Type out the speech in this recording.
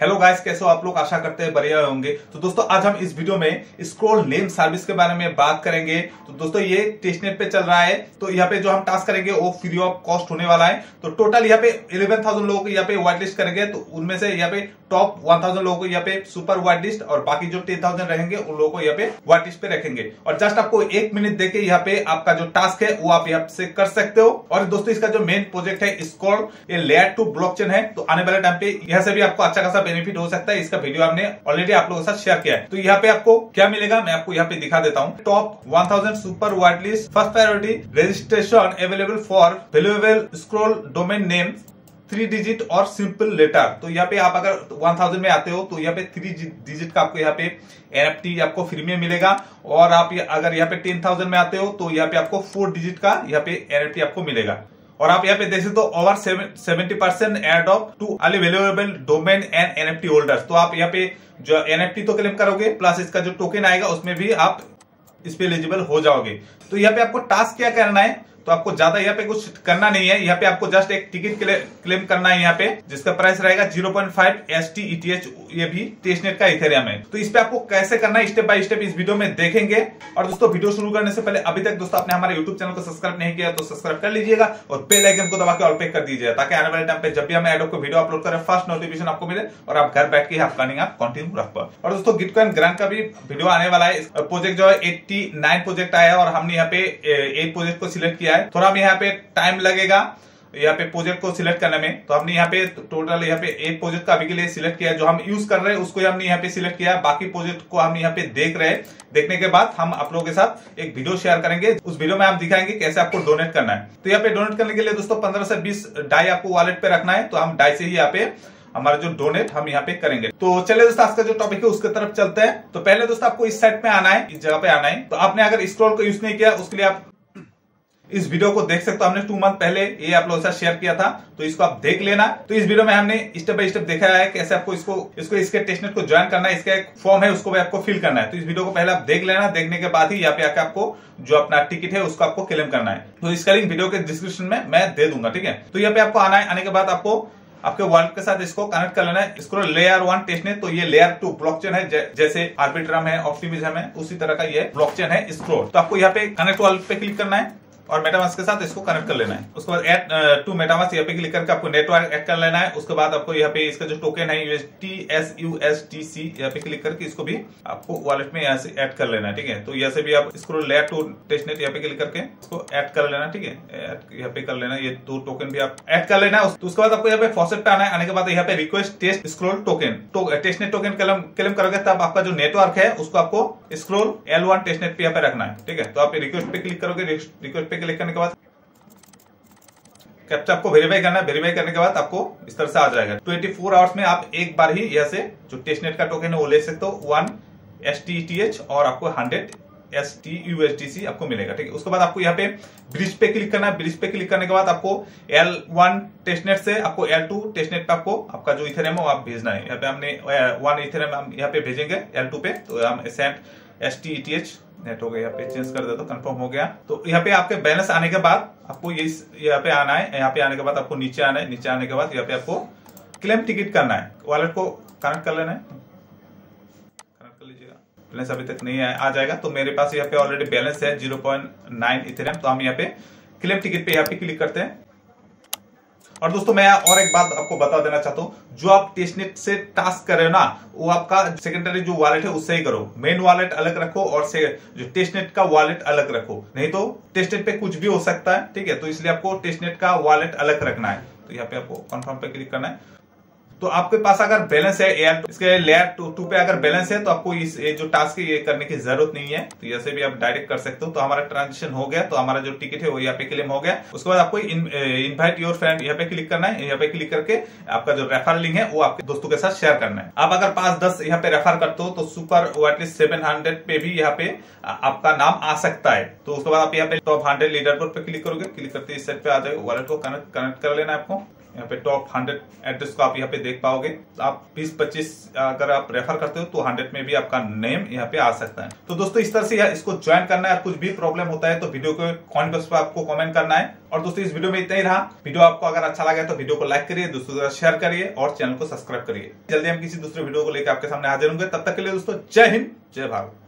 Hello guys, कैसे हो आप लोग? आशा करते हैं बढ़िया होंगे। तो दोस्तों आज हम इस वीडियो में स्क्रॉल नेम सर्विस के बारे में बात करेंगे। तो दोस्तों ये टेस्टनेट पे चल रहा है, तो यहाँ पे जो हम टास्क करेंगे वो फ्री ऑफ कॉस्ट होने वाला है। तो टोटल यहाँ पे 11,000 लोगों को यहाँ पे व्हाइट लिस्ट करेंगे, तो उनमें से यहाँ पे टॉप 1,000 लोगों को यहाँ पे सुपर व्हाइट लिस्ट और बाकी जो 10,000 रहेंगे उन लोगों को यहाँ पे व्हाइट लिस्ट पे रखेंगे। और जस्ट आपको 1 मिनट देके यहाँ पे आपका जो टास्क है वो आप यहाँ से कर सकते हो। और दोस्तों इसका जो मेन प्रोजेक्ट है स्क्रॉल, ये लेयर 2 ब्लॉकचेन है, तो आने वाले टाइम पे यहाँ से भी आपको अच्छा खासा बेनिफिट हो सकता है। इसका वीडियो हमने ऑलरेडी आप लोगों के साथ शेयर किया है। तो यहाँ पे आपको क्या मिलेगा मैं आपको यहाँ पे दिखा देता हूँ। Top 1,000 super white list first priority registration available for valuable scroll domain name 3 digit और सिंपल लेटर। तो यहाँ पे आप अगर 1,000 में आते हो तो यहाँ पे 3 डिजिट का आपको यहाँ पे NFT आपको फ्री में मिलेगा। और आप अगर यहाँ पे 10,000 में आते हो तो यहाँ पे आपको 4 डिजिट का यहाँ पे NFT आपको मिलेगा। और आप यहाँ पे देख सकते हो over 70% add of to Ali valuable domain and NFT holders. तो आप यहाँ पे जो NFT तो क्लेम करोगे प्लस इसका जो टोकन आएगा उसमें भी आप इस पे एलिजिबल हो जाओगे। तो यहाँ पे आपको टास्क क्या करना है, तो आपको ज्यादा यहाँ पे कुछ करना नहीं है। यहाँ पे आपको जस्ट एक टिकट क्लेम करना है यहाँ पे, जिसका प्राइस रहेगा 0.5 STETH। ये भी टेस्टनेट का इथेरियम है। तो इस पे आपको कैसे करना है स्टेप बाय स्टेप इस वीडियो में देखेंगे। और दोस्तों वीडियो शुरू करने से पहले अभी तक दोस्तों आपने हमारे YouTube चैनल को सब्सक्राइब नहीं किया तो सब्सक्राइब कर लीजिएगा और बेल आइकन को दबा के ऑल पे कर दीजिएगा, ताकि आने वाले टाइम पे जब भी हम एडोब को वीडियो अपलोड करें फर्स्ट नोटिफिकेशन आपको मिले और आप घर बैठ के आपका अर्निंग आप कंटिन्यू रख पाओ। और दोस्तों गिटकॉइन ग्रांट का भी वीडियो आने वाला है। प्रोजेक्ट जो है 89 प्रोजेक्ट आया और हमने यहाँ पे 8 प्रोजेक्ट को सिलेक्ट किया। थोड़ा भी यहाँ पे टाइम लगेगा यहाँ पे प्रोजेक्ट को सिलेक्ट करने में। तो हमने यहाँ पे टोटल यहाँ पे 8 प्रोजेक्ट का अभी के लिए सिलेक्ट किया है। जो हम यूज कर रहे हैं उसको हमने यहाँ पे सिलेक्ट किया है। बाकी प्रोजेक्ट को हम यहाँ पे देख रहे हैं। देखने के बाद हम आप लोगों के साथ एक वीडियो शेयर करेंगे, उस वीडियो में आप दिखाएंगे कैसे आपको डोनेट करना है। तो यहाँ पे डोनेट करने के लिए दोस्तों 15 से 20 डाई आपको वॉलेट पे रखना है। तो हम डाई से ही यहाँ पे हमारा जो डोनेट हम यहाँ पे करेंगे। तो चलिए दोस्तों आज का जो टॉपिक है उसके तरफ चलते हैं। तो पहले दोस्तों आपको इस साइट पे आना है, इस जगह पे आना है। तो आपने अगर स्क्रॉल को यूज नहीं किया उसके लिए आप इस वीडियो को देख सकते हो। हमने 2 मंथ पहले ये आप लोगों के साथ शेयर किया था, तो इसको आप देख लेना। तो इस वीडियो में हमने स्टेप बाय स्टेप देखा है कैसे आपको इसके टेस्टनेट को ज्वाइन करना है। इसका एक फॉर्म है उसको भी आपको फिल करना है। तो इस वीडियो को पहले आप देख लेना, देखने के बाद ही यहाँ पे आके आपको जो अपना टिकट है उसको आपको क्लेम करना है। तो इसका लिंक वीडियो के डिस्क्रिप्शन में मैं दे दूंगा, ठीक है। तो यहाँ पे आपको आना है, आने के बाद आपको आपके वॉलेट के साथ इसको कनेक्ट कर लेना है। स्क्रॉल लेयर 1 टेस्टनेट, तो ये लेयर 2 ब्लॉकचेन है। जैसे आर्बिट्रम है, ऑप्टिमिज्म है, उसी तरह का ये ब्लॉकचेन है स्क्रॉल। तो आपको यहाँ पे कनेक्ट वॉलेट पे क्लिक करना है और मेटामास्क के साथ इसको कनेक्ट कर लेना है। उसके बाद ऐड टू मेटामास्क यहाँ पे क्लिक करके आपको नेटवर्क ऐड कर लेना है। उसके बाद आपको यहाँ पे इसका जो टोकन है USDC यहाँ पे क्लिक करके इसको भी आपको वॉलेट में यहाँ से ऐड कर लेना है, ठीक है। तो यहाँ से भी आप स्क्रॉल लेयर 2 टेस्टनेट यहाँ पे क्लिक करके इसको ऐड कर लेना, ठीक है। यहाँ पे कर लेना, ये 2 टोकन भी आप ऐड कर लेना है। उसके बाद आपको यहाँ पे फॉसेट पे आना है। आने के बाद यहाँ पे request test scroll token testnet token claim करोगे तब आपका जो नेटवर्क है उसको आपको स्क्रॉल L1 टेस्टनेट पे यहाँ पे रखना है, ठीक है। तो आप रिक्वेस्ट पे क्लिक करोगे, रिक्वेस्ट क्लिक करने के बाद कैप्चा आपको वेरीफाई करना है। वेरीफाई करने के बाद आपको इस तरह से आ जाएगा। 24 आवर्स में आप एक बार ही यहाँ से जो टेस्टनेट का टोकन है वो ले सकते हो, 1 STETH और आपको 100 STUSDC आपको मिलेगा, ठीक है। उसके बाद आपको यहाँ पे ब्रिज पे क्लिक करना है। ब्रिज पे क्लिक करने के बाद आपको L1 टेस्टनेट से आपको L2 टेस्टनेट पे आपको आपका जो इथेरियम है वो आप भेजना है। यहाँ पे हमने 1 इथेरियम हम यहाँ पे भेजेंगे L2 पे। तो हम STETH नेट हो गया, यहाँ पे चेंज कर देता, कंफर्म हो गया। तो यहाँ पे आपके बैलेंस आने के बाद आपको ये यहाँ पे आना है। यहाँ पे आने के बाद आपको नीचे आना है। नीचे आने के बाद यहाँ पे आपको क्लेम टिकट करना है। वॉलेट को कनेक्ट कर लेना है, कनेक्ट कर लीजिएगा। बैलेंस अभी तक नहीं आ जाएगा। तो मेरे पास यहाँ पे ऑलरेडी बैलेंस है 0.9 इथेरियम। तो हम यहाँ पे क्लेम टिकट पे यहाँ पे क्लिक करते हैं। और दोस्तों मैं और एक बात आपको बता देना चाहता हूँ, जो आप टेस्टनेट से टास्क कर रहे हो ना वो आपका सेकेंडरी जो वॉलेट है उससे ही करो। मेन वॉलेट अलग रखो और से जो टेस्टनेट का वॉलेट अलग रखो, नहीं तो टेस्टनेट पे कुछ भी हो सकता है, ठीक है। तो इसलिए आपको टेस्टनेट का वॉलेट अलग रखना है। तो यहाँ पे आपको कन्फर्म पे क्लिक करना है। तो आपके पास अगर बैलेंस है इसके लेयर 2 पे अगर बैलेंस है तो आपको इस जो टास्क है ये करने की जरूरत नहीं है। तो यहाँ से भी आप डायरेक्ट कर सकते हो। तो हमारा ट्रांजेक्शन हो गया, तो हमारा जो टिकट है वो यहाँ पे क्लेम हो गया। उसके बाद आपको इनवाइट योर फ्रेंड यहाँ पे क्लिक करना है। यहाँ पे क्लिक करके आपका जो रेफर लिंक है वो आपके दोस्तों के साथ शेयर करना है। आप अगर 5-10 यहाँ पे रेफर करते हो तो सुपर व्हाइटलिस्ट 700 पे भी यहाँ पे आपका नाम आ सकता है। तो उसके बाद आप यहाँ पे टॉप 100 लीडर बोर्ड पे क्लिक करोगे, क्लिक करते इस साइड पे आ जाएगा। वॉलेट को कनेक्ट कर लेना है आपको। यहाँ पे टॉप 100 एड्रेस को आप यहाँ पे देख पाओगे। आप 20-25 अगर आप रेफर करते हो तो 100 में भी आपका नेम यहाँ पे आ सकता है। तो दोस्तों इस तरह से इसको ज्वाइन करना है। कुछ भी प्रॉब्लम होता है तो वीडियो के कमेंट बॉक्स पर आपको कमेंट करना है। और दोस्तों इस वीडियो में इतना ही रहा। वीडियो आपको अगर अच्छा लगा तो वीडियो को लाइक करिए, दोस्तों के साथ शेयर करिए और चैनल को सब्सक्राइब करिए। जल्दी हम किसी दूसरे वीडियो को लेकर आपके सामने हाजिर होंगे। तब तक के लिए दोस्तों जय हिंद, जय भारत।